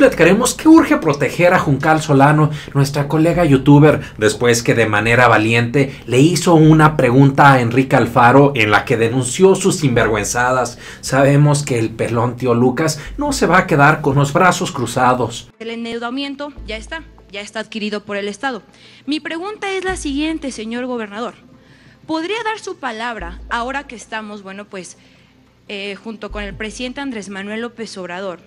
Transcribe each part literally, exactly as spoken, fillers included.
platicaremos qué urge proteger a Juncal Solano, nuestra colega youtuber, después que de manera valiente le hizo una pregunta a Enrique Alfaro en la que denunció sus sinvergüenzadas. Sabemos que el pelón tío Lucas no se va a quedar con los brazos cruzados. El endeudamiento ya está, ya está adquirido por el Estado. Mi pregunta es la siguiente, señor gobernador. ¿Podría dar su palabra ahora que estamos, bueno, pues, eh, junto con el presidente Andrés Manuel López Obrador,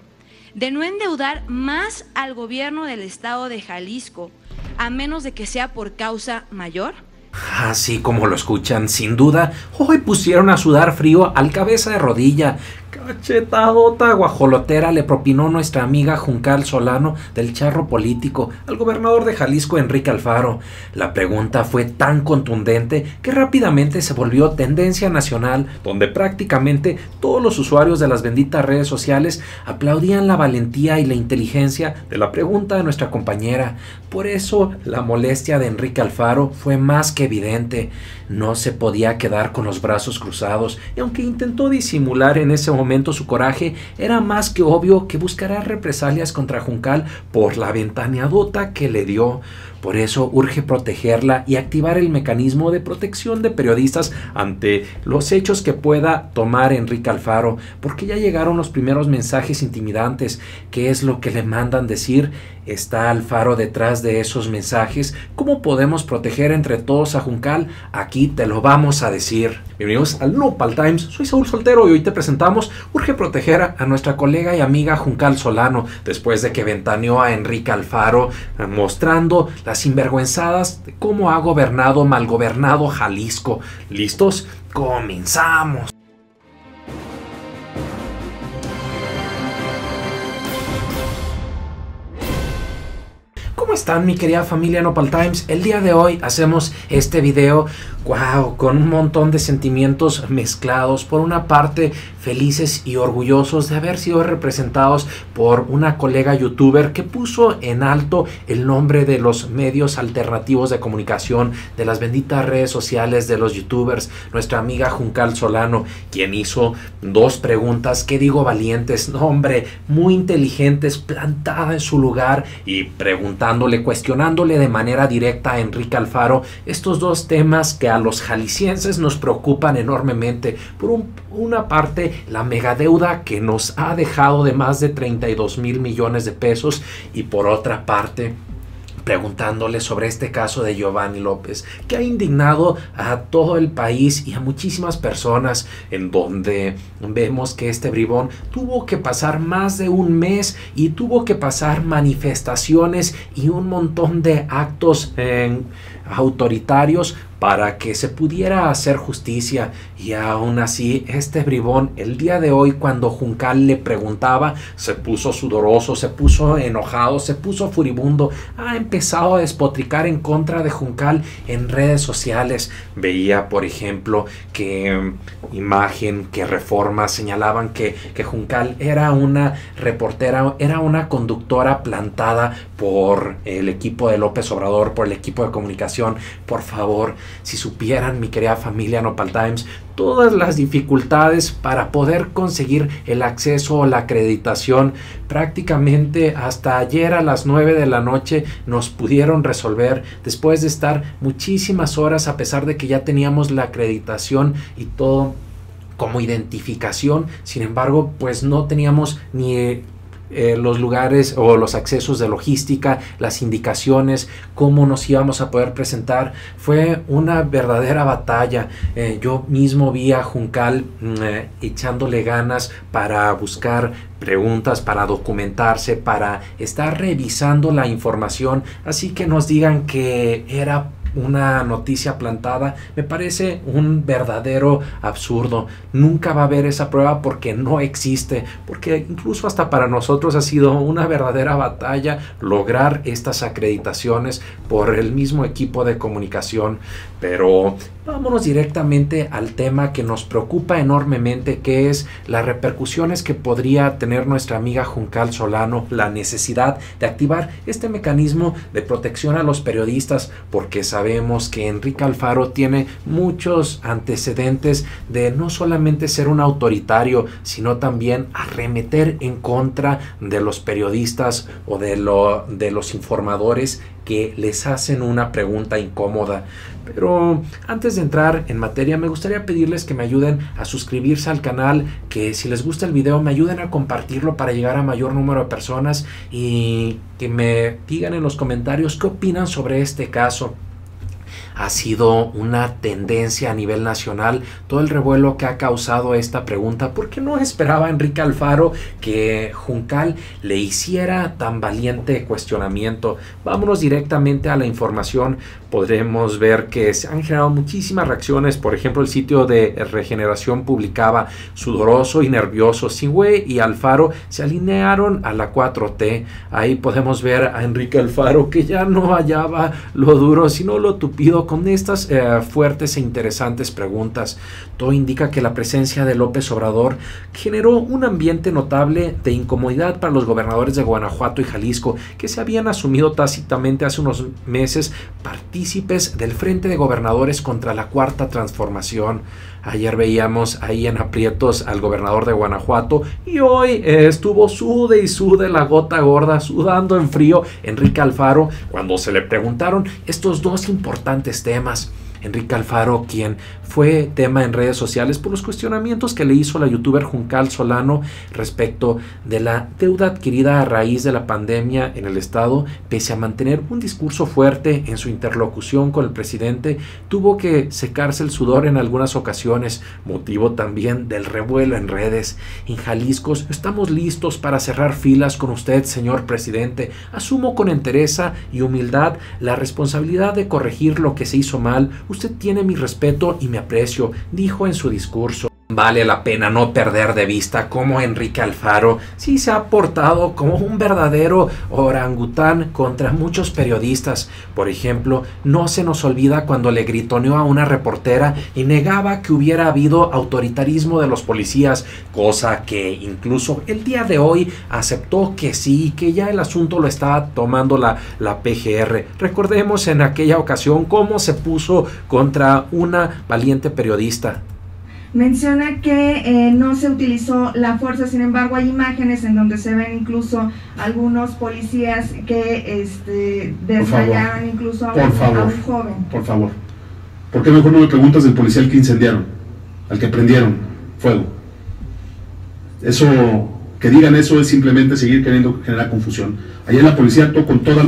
de no endeudar más al gobierno del Estado de Jalisco, a menos de que sea por causa mayor? Así como lo escuchan, sin duda, hoy pusieron a sudar frío al cabeza de rodilla. Cachetadota guajolotera le propinó nuestra amiga Juncal Solano del Charro Político al gobernador de Jalisco, Enrique Alfaro. La pregunta fue tan contundente que rápidamente se volvió tendencia nacional, donde prácticamente todos los usuarios de las benditas redes sociales aplaudían la valentía y la inteligencia de la pregunta de nuestra compañera. Por eso la molestia de Enrique Alfaro fue más que evidente. No se podía quedar con los brazos cruzados, y aunque intentó disimular en ese momento momento su coraje, era más que obvio que buscará represalias contra Juncal por la ventaneadota que le dio. Por eso urge protegerla y activar el mecanismo de protección de periodistas ante los hechos que pueda tomar Enrique Alfaro, porque ya llegaron los primeros mensajes intimidantes. ¿Qué es lo que le mandan decir? ¿Está Alfaro detrás de esos mensajes? ¿Cómo podemos proteger entre todos a Juncal? Aquí te lo vamos a decir. Bienvenidos al Nopal Times, soy Saúl Soltero y hoy te presentamos: urge proteger a nuestra colega y amiga Juncal Solano después de que ventaneó a Enrique Alfaro, mostrando las sinvergüenzadas de cómo ha gobernado malgobernado Jalisco. ¿Listos? ¡Comenzamos! ¿Cómo están, mi querida familia Nopal Times? El día de hoy hacemos este video, wow, con un montón de sentimientos mezclados. Por una parte, felices y orgullosos de haber sido representados por una colega youtuber que puso en alto el nombre de los medios alternativos de comunicación, de las benditas redes sociales, de los youtubers, nuestra amiga Juncal Solano, quien hizo dos preguntas, que digo valientes, no hombre, muy inteligentes, plantada en su lugar y preguntando, cuestionándole de manera directa a Enrique Alfaro estos dos temas que a los jaliscienses nos preocupan enormemente. Por un, una parte, la megadeuda que nos ha dejado de más de treinta y dos mil millones de pesos, y por otra parte, preguntándole sobre este caso de Giovanni López, que ha indignado a todo el país y a muchísimas personas, en donde vemos que este bribón tuvo que pasar más de un mes y tuvo que pasar manifestaciones y un montón de actos eh, autoritarios para que se pudiera hacer justicia. Y aún así, este bribón, el día de hoy, cuando Juncal le preguntaba, se puso sudoroso, se puso enojado, se puso furibundo, ha empezado a despotricar en contra de Juncal en redes sociales. Veía, por ejemplo, que imagen, que Reforma señalaban que, que Juncal era una reportera, era una conductora plantada por el equipo de López Obrador, por el equipo de comunicación. Por favor, si supieran, mi querida familia Nopal Times, todas las dificultades para poder conseguir el acceso o la acreditación. Prácticamente hasta ayer a las nueve de la noche nos pudieron resolver, después de estar muchísimas horas, a pesar de que ya teníamos la acreditación y todo como identificación. Sin embargo, pues no teníamos ni Eh, los lugares o los accesos de logística, las indicaciones, cómo nos íbamos a poder presentar. Fue una verdadera batalla. Eh, yo mismo vi a Juncal eh, echándole ganas para buscar preguntas, para documentarse, para estar revisando la información. Así que nos digan que era una noticia plantada, me parece un verdadero absurdo. Nunca va a haber esa prueba porque no existe, porque incluso hasta para nosotros ha sido una verdadera batalla lograr estas acreditaciones por el mismo equipo de comunicación. Pero vámonos directamente al tema que nos preocupa enormemente, que es las repercusiones que podría tener nuestra amiga Juncal Solano, la necesidad de activar este mecanismo de protección a los periodistas, porque sabemos sabemos que Enrique Alfaro tiene muchos antecedentes de no solamente ser un autoritario, sino también arremeter en contra de los periodistas o de, lo, de los informadores que les hacen una pregunta incómoda. Pero antes de entrar en materia, me gustaría pedirles que me ayuden a suscribirse al canal, que si les gusta el video me ayuden a compartirlo para llegar a mayor número de personas, y que me digan en los comentarios qué opinan sobre este caso. Ha sido una tendencia a nivel nacional todo el revuelo que ha causado esta pregunta. ¿Por qué no esperaba Enrique Alfaro que Juncal le hiciera tan valiente cuestionamiento? Vámonos directamente a la información. Podremos ver que se han generado muchísimas reacciones. Por ejemplo, el sitio de Regeneración publicaba: sudoroso y nervioso, Sigüe y Alfaro se alinearon a la cuatro T. Ahí podemos ver a Enrique Alfaro que ya no hallaba lo duro sino lo tupido con estas eh, fuertes e interesantes preguntas. Todo indica que la presencia de López Obrador generó un ambiente notable de incomodidad para los gobernadores de Guanajuato y Jalisco, que se habían asumido tácitamente hace unos meses partícipes del Frente de Gobernadores contra la Cuarta Transformación. Ayer veíamos ahí en aprietos al gobernador de Guanajuato, y hoy eh, estuvo sude y sude la gota gorda, sudando en frío Enrique Alfaro cuando se le preguntaron estos dos importantes temas. Enrique Alfaro, quien fue tema en redes sociales por los cuestionamientos que le hizo la youtuber Juncal Solano respecto de la deuda adquirida a raíz de la pandemia en el estado, pese a mantener un discurso fuerte en su interlocución con el presidente, tuvo que secarse el sudor en algunas ocasiones, motivo también del revuelo en redes. En Jalisco estamos listos para cerrar filas con usted, señor presidente. Asumo con entereza y humildad la responsabilidad de corregir lo que se hizo mal. Usted tiene mi respeto y mi aprecio, dijo en su discurso. Vale la pena no perder de vista cómo Enrique Alfaro sí se ha portado como un verdadero orangután contra muchos periodistas. Por ejemplo, no se nos olvida cuando le gritoneó a una reportera y negaba que hubiera habido autoritarismo de los policías, cosa que incluso el día de hoy aceptó que sí, que ya el asunto lo estaba tomando la, la P G R. Recordemos en aquella ocasión cómo se puso contra una valiente periodista. Menciona que eh, no se utilizó la fuerza, sin embargo hay imágenes en donde se ven incluso algunos policías que este, desmayaron incluso a un, favor, a un joven. Por favor, ¿por qué mejor no me preguntas del policía al que incendiaron, al que prendieron fuego? Eso, que digan eso es simplemente seguir queriendo generar confusión. Ayer la policía actuó con toda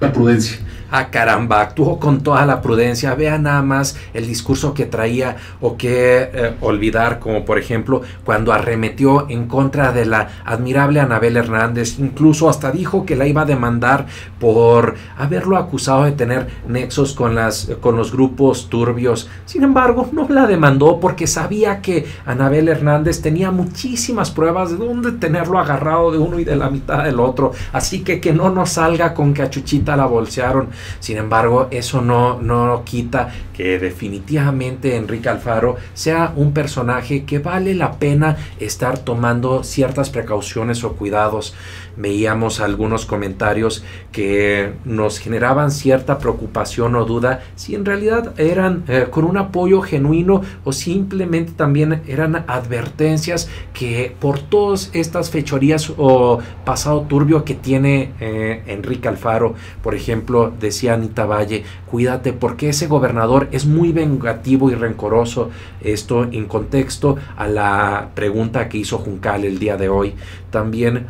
la prudencia. Ah, caramba, actuó con toda la prudencia. Vean nada más el discurso que traía o que eh, olvidar, como por ejemplo cuando arremetió en contra de la admirable Anabel Hernández. Incluso hasta dijo que la iba a demandar por haberlo acusado de tener nexos con, las, con los grupos turbios. Sin embargo, no la demandó porque sabía que Anabel Hernández tenía muchísimas pruebas de dónde tenerlo agarrado de uno y de la mitad del otro. Así que que no nos salga con que a Chuchita la bolsearon. Sin embargo, eso no, no quita que definitivamente Enrique Alfaro sea un personaje que vale la pena estar tomando ciertas precauciones o cuidados. Veíamos algunos comentarios que nos generaban cierta preocupación o duda si en realidad eran eh, con un apoyo genuino o simplemente también eran advertencias que por todas estas fechorías o pasado turbio que tiene eh, Enrique Alfaro. Por ejemplo, decía Anita Valle: cuídate porque ese gobernador es muy vengativo y rencoroso. Esto en contexto a la pregunta que hizo Juncal el día de hoy. También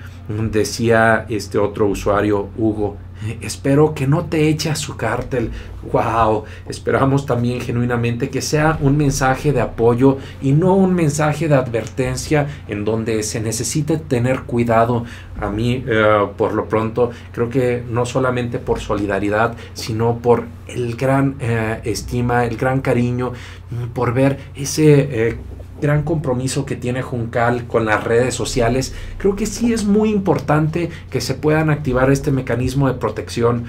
decía este otro usuario, Hugo: espero que no te eche a su cártel. Wow, esperamos también genuinamente que sea un mensaje de apoyo y no un mensaje de advertencia en donde se necesite tener cuidado. A mí, eh, por lo pronto, creo que no solamente por solidaridad, sino por el gran eh, estima, el gran cariño, por ver ese eh, gran compromiso que tiene Juncal con las redes sociales. Creo que sí es muy importante que se puedan activar este mecanismo de protección.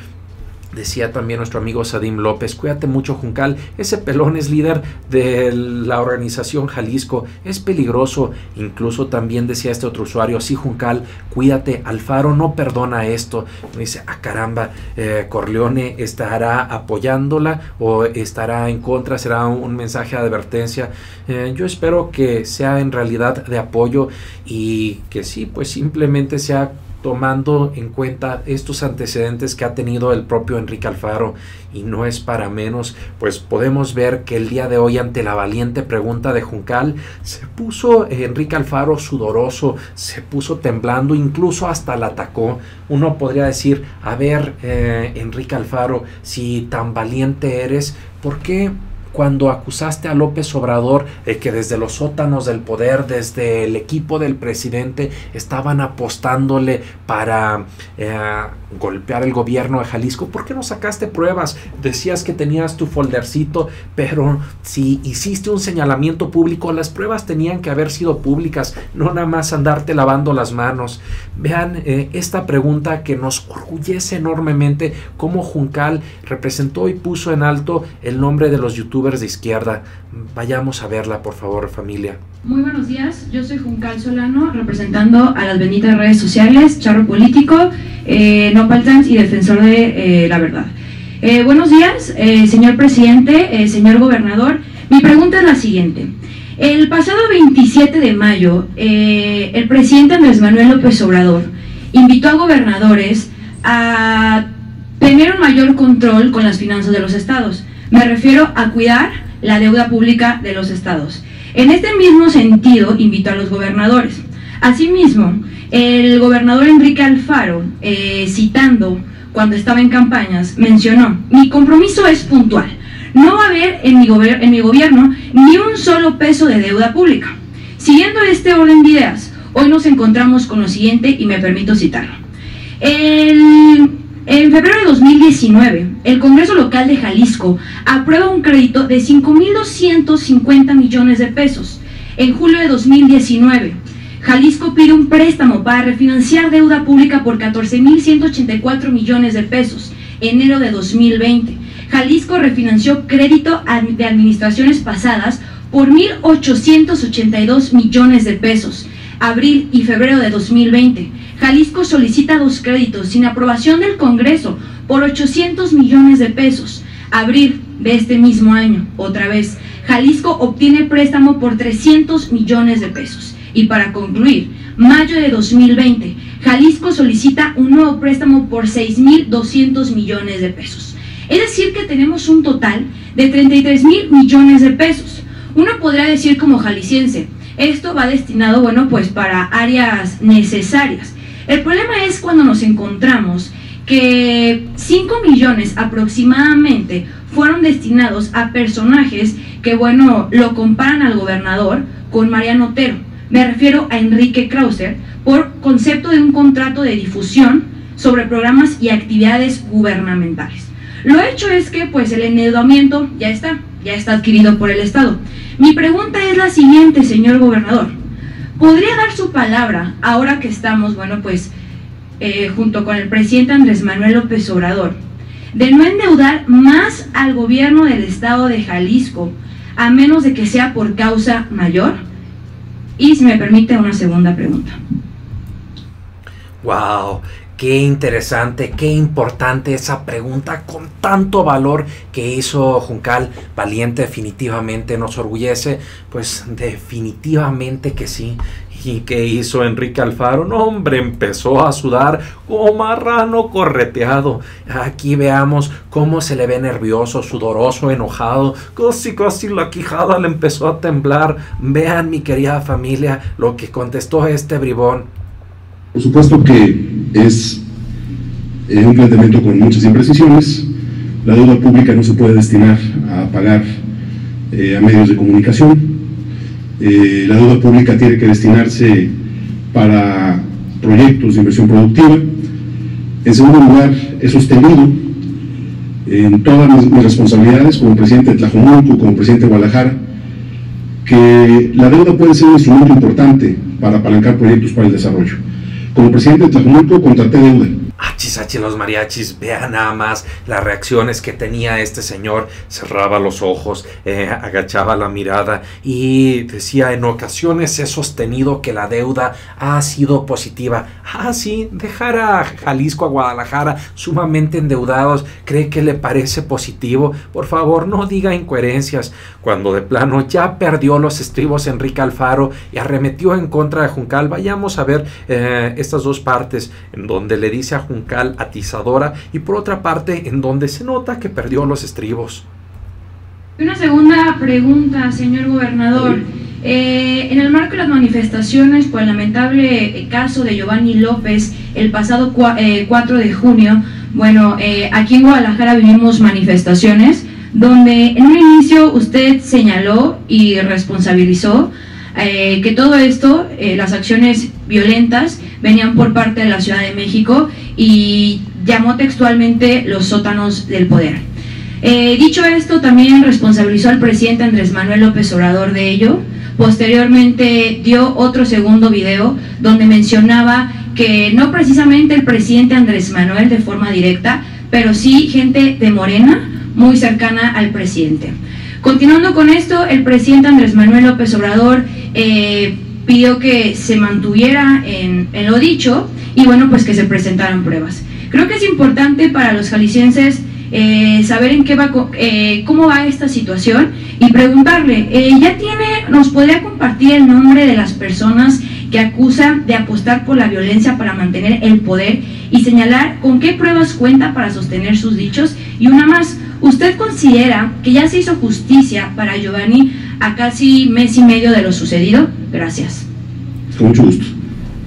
Decía también nuestro amigo Sadim López, cuídate mucho Juncal, ese pelón es líder de la organización Jalisco, es peligroso. Incluso también decía este otro usuario, sí Juncal, cuídate, Alfaro no perdona esto. Dice, ah caramba, eh, Corleone estará apoyándola o estará en contra, será un, un mensaje de advertencia. Eh, yo espero que sea en realidad de apoyo y que sí, pues simplemente sea tomando en cuenta estos antecedentes que ha tenido el propio Enrique Alfaro, y no es para menos, pues podemos ver que el día de hoy ante la valiente pregunta de Juncal se puso Enrique Alfaro sudoroso, se puso temblando, incluso hasta la atacó. Uno podría decir, a ver eh, Enrique Alfaro, si tan valiente eres, ¿por qué cuando acusaste a López Obrador eh, que desde los sótanos del poder, desde el equipo del presidente, estaban apostándole para eh, golpear el gobierno de Jalisco? ¿Por qué no sacaste pruebas? Decías que tenías tu foldercito, pero si hiciste un señalamiento público, las pruebas tenían que haber sido públicas, no nada más andarte lavando las manos. Vean eh, esta pregunta que nos orgullece enormemente, cómo Juncal representó y puso en alto el nombre de los youtubers de izquierda. Vayamos a verla, por favor, familia. Muy buenos días, yo soy Juncal Solano, representando a las benditas redes sociales, Charro Político, eh, Nopal Times y Defensor de eh, la Verdad. Eh, buenos días, eh, señor presidente, eh, señor gobernador. Mi pregunta es la siguiente. El pasado veintisiete de mayo, eh, el presidente Andrés Manuel López Obrador invitó a gobernadores a tener un mayor control con las finanzas de los estados. Me refiero a cuidar la deuda pública de los estados. En este mismo sentido, invito a los gobernadores. Asimismo, el gobernador Enrique Alfaro, eh, citando cuando estaba en campañas, mencionó, mi compromiso es puntual, no va a haber en mi, en mi gobierno ni un solo peso de deuda pública. Siguiendo este orden de ideas, hoy nos encontramos con lo siguiente y me permito citarlo. El... En febrero de dos mil diecinueve, el Congreso Local de Jalisco aprueba un crédito de cinco mil doscientos cincuenta millones de pesos. En julio de dos mil diecinueve, Jalisco pide un préstamo para refinanciar deuda pública por catorce mil ciento ochenta y cuatro millones de pesos. Enero de dos mil veinte, Jalisco refinanció crédito de administraciones pasadas por mil ochocientos ochenta y dos millones de pesos. Abril y febrero de dos mil veinte, Jalisco solicita dos créditos sin aprobación del Congreso por ochocientos millones de pesos. Abril de este mismo año, otra vez, Jalisco obtiene préstamo por trescientos millones de pesos. Y para concluir, mayo de dos mil veinte, Jalisco solicita un nuevo préstamo por seis mil doscientos millones de pesos. Es decir que tenemos un total de treinta y tres mil millones de pesos. Uno podrá decir como jalisciense, esto va destinado, bueno, pues para áreas necesarias. El problema es cuando nos encontramos que cinco millones aproximadamente fueron destinados a personajes que, bueno, lo comparan al gobernador con Mariano Otero. Me refiero a Enrique Krauser por concepto de un contrato de difusión sobre programas y actividades gubernamentales. Lo hecho es que, pues, el endeudamiento ya está, ya está adquirido por el Estado. Mi pregunta es la siguiente, señor gobernador. ¿Podría dar su palabra, ahora que estamos, bueno, pues, eh, junto con el presidente Andrés Manuel López Obrador, de no endeudar más al gobierno del estado de Jalisco, a menos de que sea por causa mayor? Y si me permite una segunda pregunta. ¡Wow! Qué interesante, qué importante esa pregunta con tanto valor que hizo Juncal. Valiente definitivamente, nos orgullece, pues definitivamente que sí. ¿Y qué hizo Enrique Alfaro? No, hombre, empezó a sudar como marrano correteado. Aquí veamos cómo se le ve nervioso, sudoroso, enojado. Casi, casi la quijada le empezó a temblar. Vean, mi querida familia, lo que contestó este bribón. Por supuesto que es un planteamiento con muchas imprecisiones. La deuda pública no se puede destinar a pagar eh, a medios de comunicación. Eh, la deuda pública tiene que destinarse para proyectos de inversión productiva. En segundo lugar, he sostenido en todas mis, mis responsabilidades como presidente de Tlajomulco, como presidente de Guadalajara, que la deuda puede ser un instrumento importante para apalancar proyectos para el desarrollo. Como presidente de Tlajomulco contraté deuda. Achis, achis, los mariachis, vean nada más las reacciones que tenía este señor. Cerraba los ojos, eh, agachaba la mirada y decía: en ocasiones he sostenido que la deuda ha sido positiva. Ah, sí, dejar a Jalisco, a Guadalajara sumamente endeudados, ¿cree que le parece positivo? Por favor, no diga incoherencias. Cuando de plano ya perdió los estribos Enrique Alfaro y arremetió en contra de Juncal, vayamos a ver eh, estas dos partes en donde le dice a Juncal atizadora y por otra parte en donde se nota que perdió los estribos. Una segunda pregunta, señor gobernador. Eh, en el marco de las manifestaciones por el lamentable caso de Giovanni López el pasado cuatro de junio, bueno, eh, aquí en Guadalajara vivimos manifestaciones donde en un inicio usted señaló y responsabilizó Eh, que todo esto, eh, las acciones violentas, venían por parte de la Ciudad de México y llamó textualmente los sótanos del poder. Eh, dicho esto, también responsabilizó al presidente Andrés Manuel López Obrador de ello. Posteriormente dio otro segundo video donde mencionaba que no precisamente el presidente Andrés Manuel de forma directa, pero sí gente de Morena muy cercana al presidente. Continuando con esto, el presidente Andrés Manuel López Obrador eh, pidió que se mantuviera en, en lo dicho y bueno, pues que se presentaran pruebas. Creo que es importante para los jaliscienses eh, saber en qué va, eh, cómo va esta situación y preguntarle, eh, ¿ya tiene, nos podría compartir el nombre de las personas que acusan de apostar por la violencia para mantener el poder y señalar con qué pruebas cuenta para sostener sus dichos? Y una más, ¿usted considera que ya se hizo justicia para Giovanni a casi mes y medio de lo sucedido? Gracias. Con mucho gusto.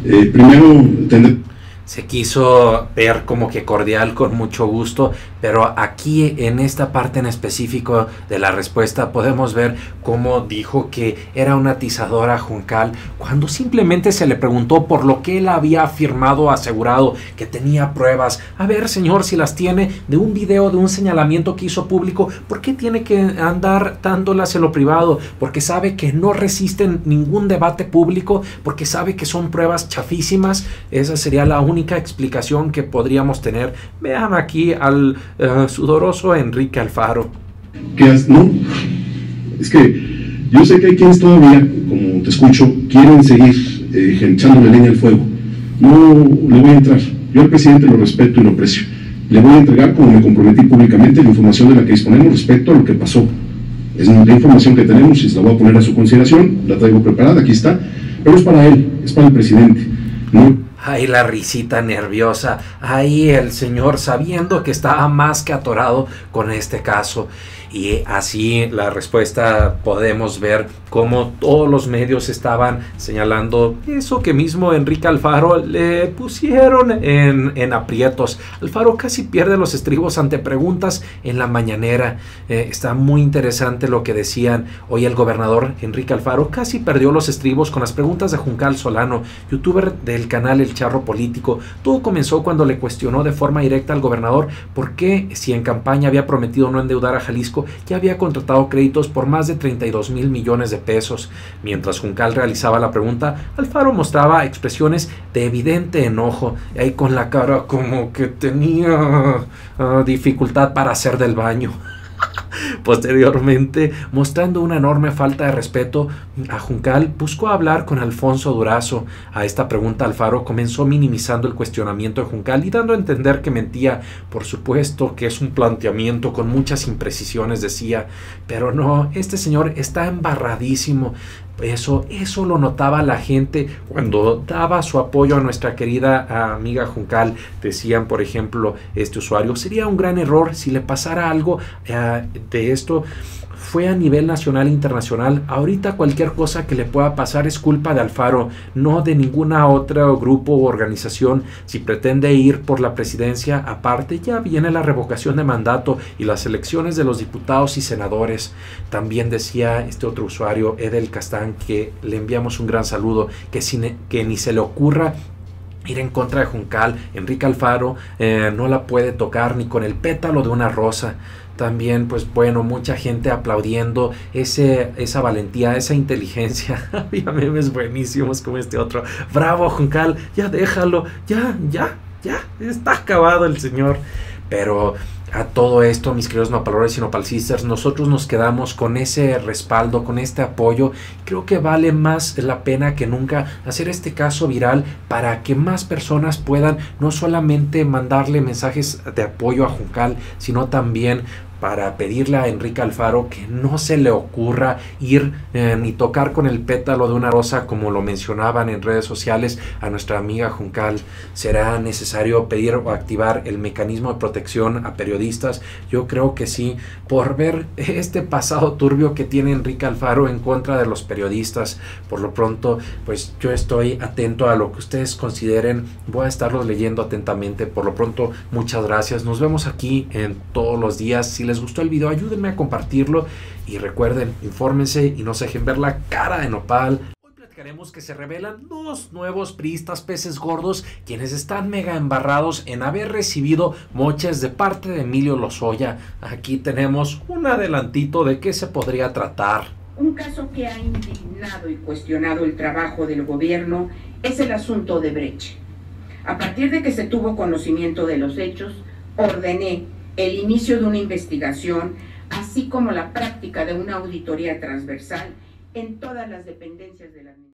Eh, primero, tener... Se quiso ver como que cordial, con mucho gusto, pero aquí en esta parte en específico de la respuesta podemos ver cómo dijo que era una atizadora Juncal cuando simplemente se le preguntó por lo que él había afirmado, asegurado que tenía pruebas. A ver, señor, si las tiene, de un video, de un señalamiento que hizo público, ¿por qué tiene que andar dándolas en lo privado? Porque sabe que no resisten ningún debate público, porque sabe que son pruebas chafísimas. Esa sería la única explicación que podríamos tener. Vean aquí al uh, sudoroso Enrique Alfaro. ¿Qué has, no? Es que yo sé que hay quienes todavía, como te escucho, quieren seguir eh, echándole leña al fuego. No le voy a entrar. Yo al presidente lo respeto y lo aprecio. Le voy a entregar, como me comprometí públicamente, la información de la que disponemos respecto a lo que pasó. Es la información que tenemos y se la voy a poner a su consideración. La traigo preparada, aquí está. Pero es para él, es para el presidente. No. Ahí la risita nerviosa, ahí el señor sabiendo que estaba más que atorado con este caso. Y así la respuesta, podemos ver cómo todos los medios estaban señalando eso que mismo Enrique Alfaro le pusieron en, en aprietos. Alfaro casi pierde los estribos ante preguntas en la mañanera. Eh, está muy interesante lo que decían hoy el gobernador Enrique Alfaro. Casi perdió los estribos con las preguntas de Juncal Solano, youtuber del canal El Charro Político. Todo comenzó cuando le cuestionó de forma directa al gobernador por qué, si en campaña había prometido no endeudar a Jalisco, ya había contratado créditos por más de treinta y dos mil millones de pesos. Mientras Juncal realizaba la pregunta, Alfaro mostraba expresiones de evidente enojo, y ahí con la cara como que tenía uh, dificultad para hacer del baño. Posteriormente, mostrando una enorme falta de respeto a Juncal, buscó hablar con Alfonso Durazo. A esta pregunta Alfaro comenzó minimizando el cuestionamiento de Juncal y dando a entender que mentía. Por supuesto que es un planteamiento con muchas imprecisiones, decía, pero no, este señor está embarradísimo. Eso, eso lo notaba la gente cuando daba su apoyo a nuestra querida amiga Juncal. Decían, por ejemplo, este usuario: sería un gran error si le pasara algo eh, de esto. Fue a nivel nacional e internacional. Ahorita cualquier cosa que le pueda pasar es culpa de Alfaro, no de ninguna otra grupo u organización. Si pretende ir por la presidencia, aparte ya viene la revocación de mandato y las elecciones de los diputados y senadores. También decía este otro usuario, Edel Castán, que le enviamos un gran saludo, que, sin, que ni se le ocurra ir en contra de Juncal. Enrique Alfaro eh, no la puede tocar ni con el pétalo de una rosa. También, pues bueno, mucha gente aplaudiendo ese, esa valentía, esa inteligencia. Había memes buenísimos como este otro: bravo Juncal, ya déjalo, ya, ya, ya está acabado el señor. Pero a todo esto, mis queridos nopaleros y nopalcisters, nosotros nos quedamos con ese respaldo, con este apoyo. Creo que vale más la pena que nunca hacer este caso viral para que más personas puedan no solamente mandarle mensajes de apoyo a Juncal, sino también para pedirle a Enrique Alfaro que no se le ocurra ir eh, ni tocar con el pétalo de una rosa, como lo mencionaban en redes sociales, a nuestra amiga Juncal. Será necesario pedir o activar el mecanismo de protección a periodistas. Yo creo que sí, por ver este pasado turbio que tiene Enrique Alfaro en contra de los periodistas. Por lo pronto, pues yo estoy atento a lo que ustedes consideren. Voy a estarlos leyendo atentamente. Por lo pronto, muchas gracias. Nos vemos aquí en Todos los Días. Si les gustó el video, ayúdenme a compartirlo y recuerden, infórmense y no se dejen ver la cara de nopal. Hoy platicaremos que se revelan dos nuevos priistas peces gordos, quienes están mega embarrados en haber recibido moches de parte de Emilio Lozoya. Aquí tenemos un adelantito de qué se podría tratar. Un caso que ha indignado y cuestionado el trabajo del gobierno es el asunto de Brecht. A partir de que se tuvo conocimiento de los hechos, ordené el inicio de una investigación, así como la práctica de una auditoría transversal en todas las dependencias de la administración.